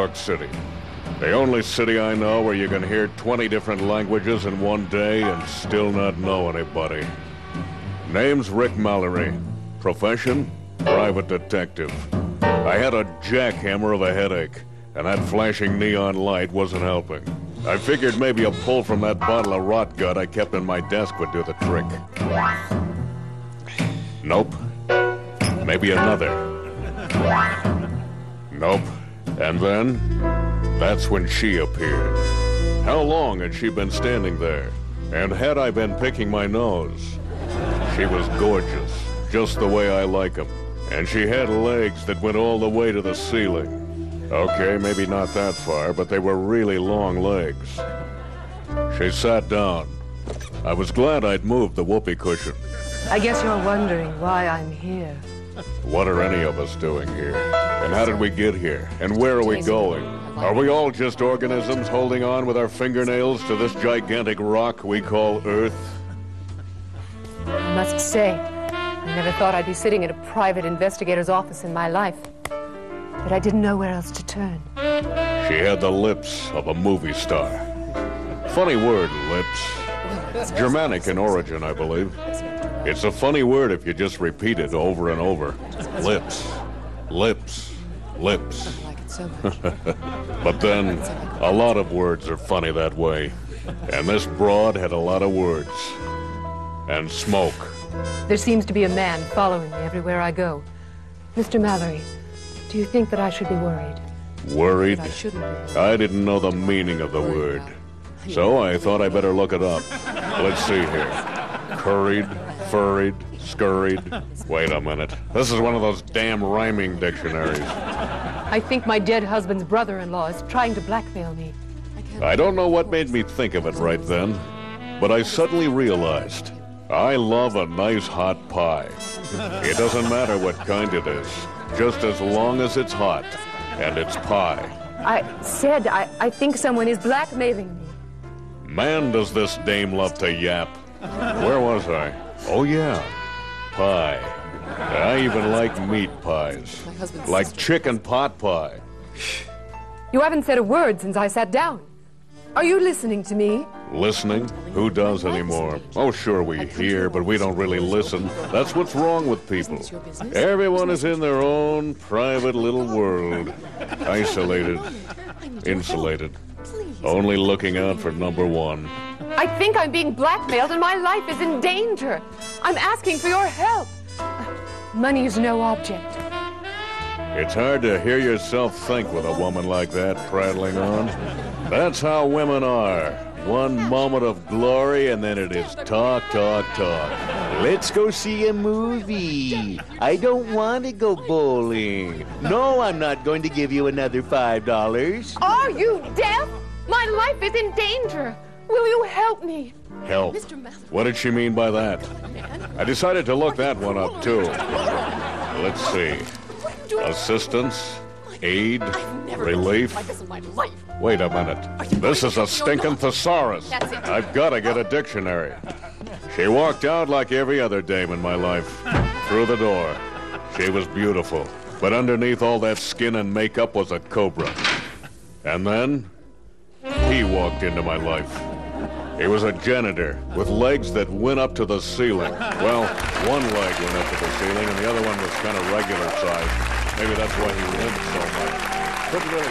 York City. The only city I know where you can hear 20 different languages in one day and still not know anybody. Name's Rick Mallory. Profession? Private detective. I had a jackhammer of a headache, and that flashing neon light wasn't helping. I figured maybe a pull from that bottle of rot gut I kept in my desk would do the trick. Nope. Maybe another. Nope. And then? That's when she appeared. How long had she been standing there? And had I been picking my nose? She was gorgeous, just the way I like 'em. And she had legs that went all the way to the ceiling. Okay, maybe not that far, but they were really long legs. She sat down. I was glad I'd moved the whoopee cushion. I guess you're wondering why I'm here. What are any of us doing here? And how did we get here? And where are we going? Are we all just organisms holding on with our fingernails to this gigantic rock we call Earth? I must say, I never thought I'd be sitting in a private investigator's office in my life. But I didn't know where else to turn. She had the lips of a movie star. Funny word, lips. Germanic in origin, I believe. It's a funny word if you just repeat it over and over. Lips. Lips. Lips. But then, a lot of words are funny that way. And this broad had a lot of words. And smoke. There seems to be a man following me everywhere I go. Mr. Mallory, do you think that I should be worried? Worried? I shouldn't be. I didn't know the meaning of the word. So I thought I better look it up. Let's see here. Curried, furried, scurried. Wait a minute. This is one of those damn rhyming dictionaries. I think my dead husband's brother-in-law is trying to blackmail me. I don't know what made me think of it right then, but I suddenly realized I love a nice hot pie. It doesn't matter what kind it is, just as long as it's hot and it's pie. I said I think someone is blackmailing me. Man, does this dame love to yap. Where was I? Oh, yeah. Pie. I even like meat pies, like chicken pot pie. You haven't said a word since I sat down. Are you listening to me? Listening? Who does anymore? Oh, sure, we hear, but we don't really listen. That's what's wrong with people. Everyone is in their own private little world, isolated, insulated, only looking out for number one. I think I'm being blackmailed and my life is in danger. I'm asking for your help. Money is no object. It's hard to hear yourself think with a woman like that prattling on. That's how women are. One moment of glory and then it is talk, talk, talk. Let's go see a movie. I don't want to go bowling. No, I'm not going to give you another $5. Are you deaf? My life is in danger. Will you help me? Help? What did she mean by that? I decided to look that one up, too. Let's see. Assistance, aid, relief. Wait a minute. This is a stinking thesaurus. I've got to get a dictionary. She walked out like every other dame in my life. Through the door. She was beautiful. But underneath all that skin and makeup was a cobra. And then, he walked into my life. He was a janitor with legs that went up to the ceiling. Well, one leg went up to the ceiling and the other one was kind of regular size. Maybe that's why he limped so much. Couldn't really